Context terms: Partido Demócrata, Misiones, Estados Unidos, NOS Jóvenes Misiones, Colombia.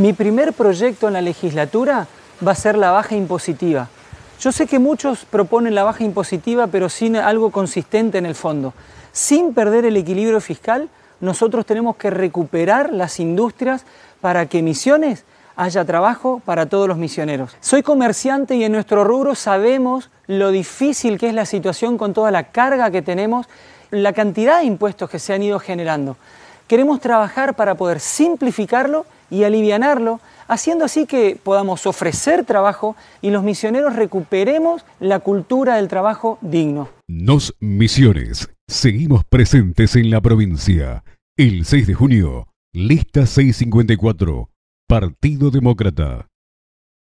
Mi primer proyecto en la legislatura va a ser la baja impositiva. Yo sé que muchos proponen la baja impositiva, pero sin algo consistente en el fondo. Sin perder el equilibrio fiscal, nosotros tenemos que recuperar las industrias para que Misiones haya trabajo para todos los misioneros. Soy comerciante y en nuestro rubro sabemos lo difícil que es la situación con toda la carga que tenemos, la cantidad de impuestos que se han ido generando. Queremos trabajar para poder simplificarlo y alivianarlo, haciendo así que podamos ofrecer trabajo y los misioneros recuperemos la cultura del trabajo digno. NOS Misiones. Seguimos presentes en la provincia. El 6 de junio, lista 654, Partido Demócrata.